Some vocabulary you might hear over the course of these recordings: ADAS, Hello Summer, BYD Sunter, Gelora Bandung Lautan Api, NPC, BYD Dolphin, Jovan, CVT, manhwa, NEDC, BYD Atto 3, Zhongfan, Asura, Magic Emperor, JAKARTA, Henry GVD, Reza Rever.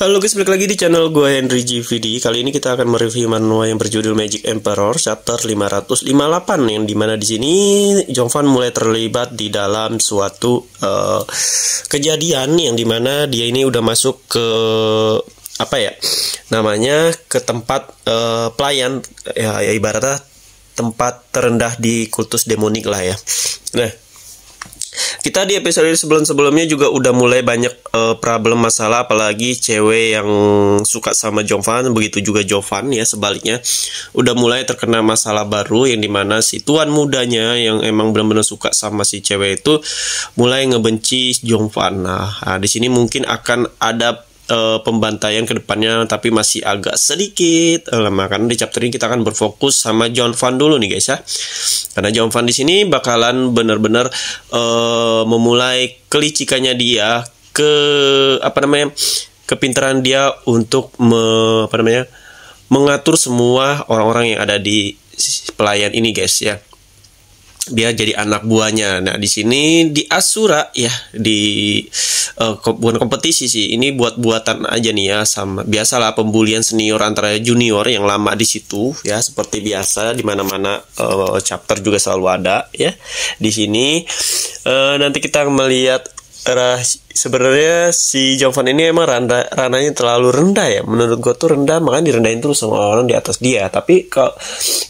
Halo guys, balik lagi di channel gue Henry GVD. Kali ini kita akan mereview manhwa yang berjudul Magic Emperor chapter 558, yang dimana di sini Zhongfan mulai terlibat di dalam suatu kejadian yang dimana dia ini udah masuk ke ke tempat pelayan, ya ibaratnya tempat terendah di kultus demonik lah ya. Nah, kita di episode sebelum-sebelumnya juga udah mulai banyak problem masalah, apalagi cewek yang suka sama Zhongfan, begitu juga Jovan ya sebaliknya, udah mulai terkena masalah baru yang dimana si tuan mudanya yang emang benar-benar suka sama si cewek itu mulai ngebenci Zhongfan. Nah, di sini mungkin akan ada pembantaian ke depannya, tapi masih agak sedikit lama karena di chapter ini kita akan berfokus sama Zhongfan dulu nih guys ya. Karena Zhongfan di sini bakalan benar-benar memulai kelicikannya dia, kepintaran dia untuk mengatur semua orang-orang yang ada di pelayan ini guys ya. Dia jadi anak buahnya. Nah, di sini di Asura ya, bukan kompetisi sih, ini buat-buatan aja nih ya, sama biasalah pembulian senior antara junior yang lama di situ ya, seperti biasa di mana-mana chapter juga selalu ada ya. Di sini nanti kita melihat sebenarnya si Zhongfan ini emang ranahnya terlalu rendah ya, menurut gue tuh rendah, makanya direndahin terus sama orang di atas dia. Tapi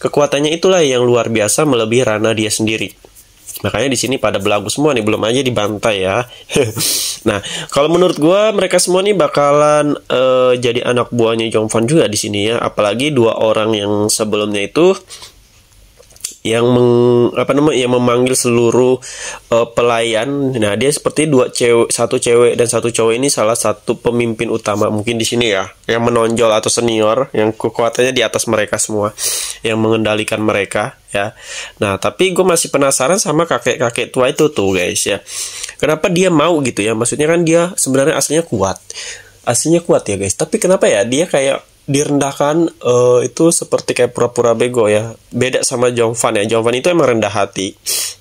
kekuatannya itulah yang luar biasa melebihi ranah dia sendiri. Makanya di sini pada belagu semua nih, belum aja dibantai ya. Nah, kalau menurut gue mereka semua nih bakalan jadi anak buahnya Zhongfan juga di sini ya, apalagi dua orang yang sebelumnya itu yang memanggil seluruh pelayan. Nah, dia seperti satu cewek dan satu cowok ini salah satu pemimpin utama mungkin di sini ya, yang menonjol atau senior yang kekuatannya di atas mereka semua, yang mengendalikan mereka ya. Nah, tapi gue masih penasaran sama kakek-kakek tua itu tuh guys ya, kenapa dia mau gitu ya? Maksudnya kan dia sebenarnya aslinya kuat ya guys, tapi kenapa ya dia kayak direndahkan, itu seperti kayak pura-pura bego ya. Beda sama Zhongfan ya, Zhongfan itu emang rendah hati,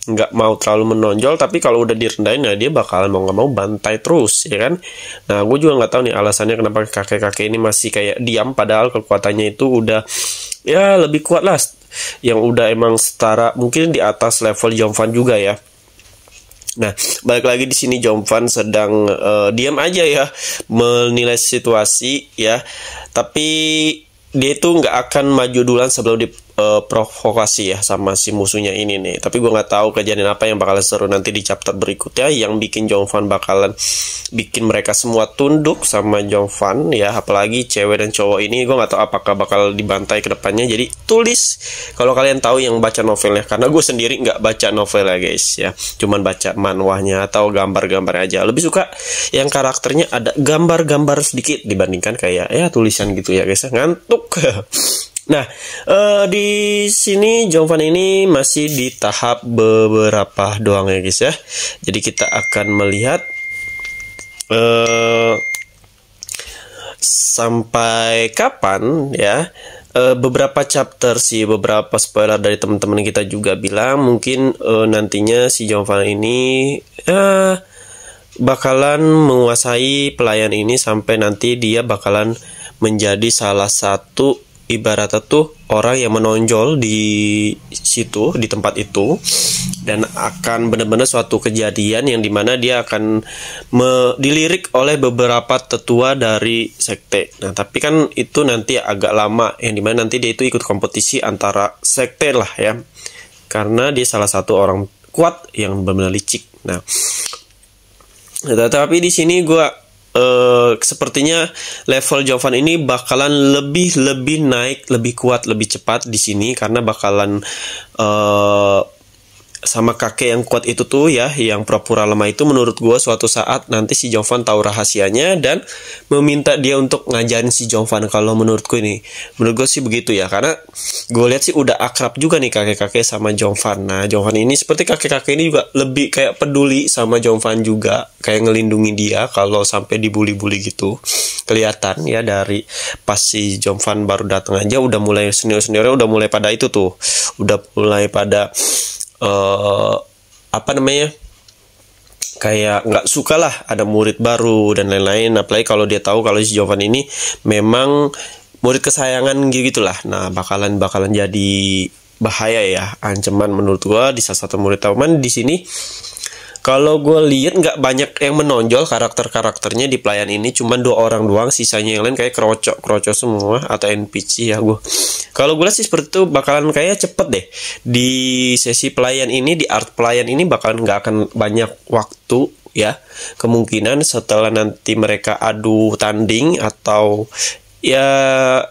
nggak mau terlalu menonjol, tapi kalau udah direndahin ya dia bakalan mau nggak mau bantai terus ya kan. Nah, gue juga nggak tahu nih alasannya kenapa kakek-kakek ini masih kayak diam, padahal kekuatannya itu udah ya lebih kuat lah, yang udah emang setara mungkin di atas level Zhongfan juga ya. Nah, balik lagi di sini Zhongfan sedang diam aja ya, menilai situasi ya. Tapi dia itu nggak akan maju duluan sebelum diprovokasi ya sama si musuhnya ini nih. Tapi gue nggak tahu kejadian apa yang bakalan seru nanti di chapter berikutnya, yang bikin Zhongfan bakalan bikin mereka semua tunduk sama Zhongfan ya. Apalagi cewek dan cowok ini, gue nggak tahu apakah bakal dibantai ke depannya. Jadi tulis kalau kalian tahu yang baca novelnya, karena gue sendiri nggak baca novel ya guys ya, cuman baca manhwanya atau gambar-gambar aja. Lebih suka yang karakternya ada gambar-gambar sedikit dibandingkan kayak ya tulisan gitu ya guys, ngantuk. Nah, di sini Zhongfan ini masih di tahap beberapa doang ya guys ya. Jadi kita akan melihat sampai kapan ya. Beberapa chapter sih, beberapa spoiler dari teman-teman kita juga bilang mungkin nantinya si Zhongfan ini bakalan menguasai pelayan ini sampai nanti dia bakalan menjadi salah satu ibaratnya tuh orang yang menonjol di situ, di tempat itu, dan akan benar-benar suatu kejadian yang dimana dia akan dilirik oleh beberapa tetua dari sekte. Nah, tapi kan itu nanti agak lama, yang dimana nanti dia itu ikut kompetisi antara sekte lah ya, karena dia salah satu orang kuat yang benar-benar licik. Nah, tetapi di sini gue sepertinya level Zhongfan ini bakalan lebih naik, lebih kuat, lebih cepat di sini, karena bakalan sama kakek yang kuat itu tuh ya, yang pura-pura lemah itu, menurut gue suatu saat nanti si Zhongfan tahu rahasianya dan meminta dia untuk ngajarin si Zhongfan. Kalau menurutku ini, menurut gue sih begitu ya, karena gue lihat sih udah akrab juga nih kakek-kakek sama Zhongfan. Nah, Zhongfan ini seperti kakek-kakek ini juga lebih kayak peduli sama Zhongfan juga, kayak ngelindungi dia kalau sampai dibully-bully gitu. Kelihatan ya dari pas si Zhongfan baru datang aja udah mulai senior-seniornya udah mulai pada itu tuh, udah mulai pada kayak nggak suka lah ada murid baru dan lain-lain, apalagi kalau dia tahu kalau si Jovan ini memang murid kesayangan gitulah. Nah, bakalan jadi bahaya ya, ancaman menurut gua di salah satu murid Taman di sini. Kalau gue lihat nggak banyak yang menonjol karakternya di pelayan ini, cuman 2 orang doang, sisanya yang lain kayak kerocok semua atau NPC ya gue. Kalau gue lihat sih seperti itu bakalan kayak cepet deh di sesi pelayan ini, di art pelayan ini bakalan nggak akan banyak waktu ya. Kemungkinan setelah nanti mereka adu tanding atau ya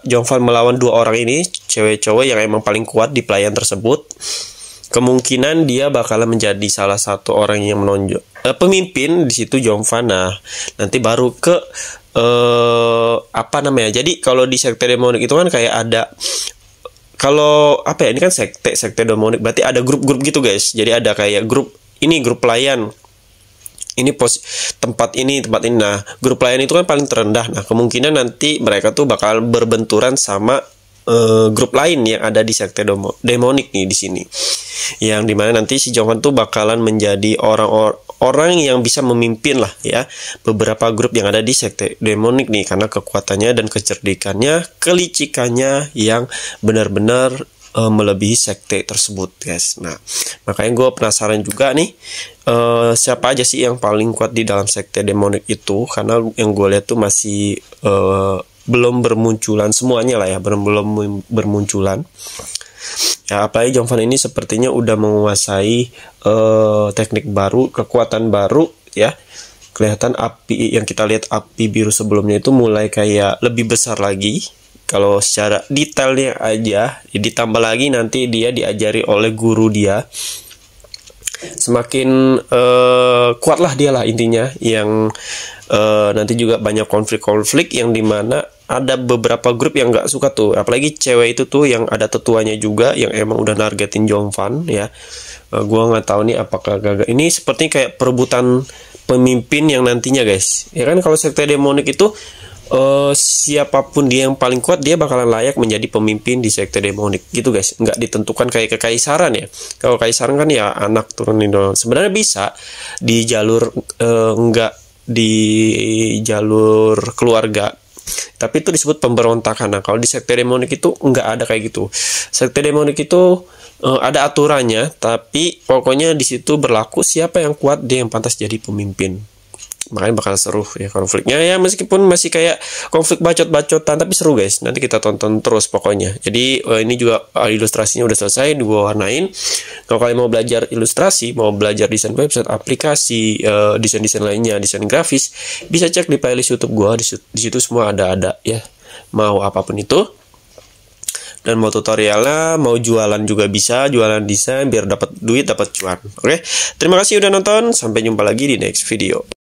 Zhongfan melawan 2 orang ini, cewek-cewek yang emang paling kuat di pelayan tersebut. Kemungkinan dia bakalan menjadi salah satu orang yang menonjol, pemimpin di situ Zhongfan. Nah, nanti baru ke apa namanya? Jadi kalau di sekte demonik itu kan kayak ada, kalau apa ya, ini kan sekte demonik berarti ada grup-grup gitu guys. Jadi ada kayak grup pelayan. Ini tempat ini. Nah, grup pelayan itu kan paling terendah. Nah, kemungkinan nanti mereka tuh bakal berbenturan sama grup lain yang ada di sekte demonik nih di sini, yang dimana nanti si Zhongfan tuh bakalan menjadi orang yang bisa memimpin lah ya beberapa grup yang ada di sekte demonik nih, karena kekuatannya dan kecerdikannya, kelicikannya yang benar-benar melebihi sekte tersebut guys. Nah, makanya gue penasaran juga nih siapa aja sih yang paling kuat di dalam sekte demonik itu, karena yang gue lihat tuh masih belum bermunculan semuanya lah ya, belum bermunculan ya. Apalagi Zhongfan ini sepertinya udah menguasai teknik baru, kekuatan baru ya. Kelihatan api yang kita lihat, api biru sebelumnya itu mulai kayak lebih besar lagi. Kalau secara detailnya aja ditambah lagi nanti dia diajari oleh guru dia, semakin kuatlah dia lah intinya, yang nanti juga banyak konflik-konflik yang dimana ada beberapa grup yang nggak suka tuh, apalagi cewek itu tuh yang ada tetuanya juga yang emang udah nargetin Zhongfan ya. Gua nggak tahu nih apakah gagal. Ini seperti kayak perebutan pemimpin yang nantinya guys ya kan, kalau sekte demonik itu siapapun dia yang paling kuat, dia bakalan layak menjadi pemimpin di sekte demonik gitu guys. Nggak ditentukan kayak kekaisaran ya. Kalau kaisaran kan ya anak turunin doang. Sebenarnya bisa di jalur nggak di jalur keluarga, tapi itu disebut pemberontakan. Nah, kalau di sekte demonik itu nggak ada kayak gitu. Sekte demonik itu ada aturannya, tapi pokoknya di situ berlaku siapa yang kuat dia yang pantas jadi pemimpin. Makanya bakal seru ya konfliknya ya, meskipun masih kayak konflik bacot-bacotan tapi seru guys, nanti kita tonton terus pokoknya. Jadi ini juga ilustrasinya udah selesai, gua warnain. Kalau kalian mau belajar ilustrasi, mau belajar desain website, aplikasi, desain-desain lainnya, desain grafis, bisa cek di playlist YouTube gua, di situ semua ada ya, mau apapun itu. Dan mau tutorialnya, mau jualan juga bisa, jualan desain biar dapat duit, dapat cuan. Oke, terima kasih udah nonton, sampai jumpa lagi di next video.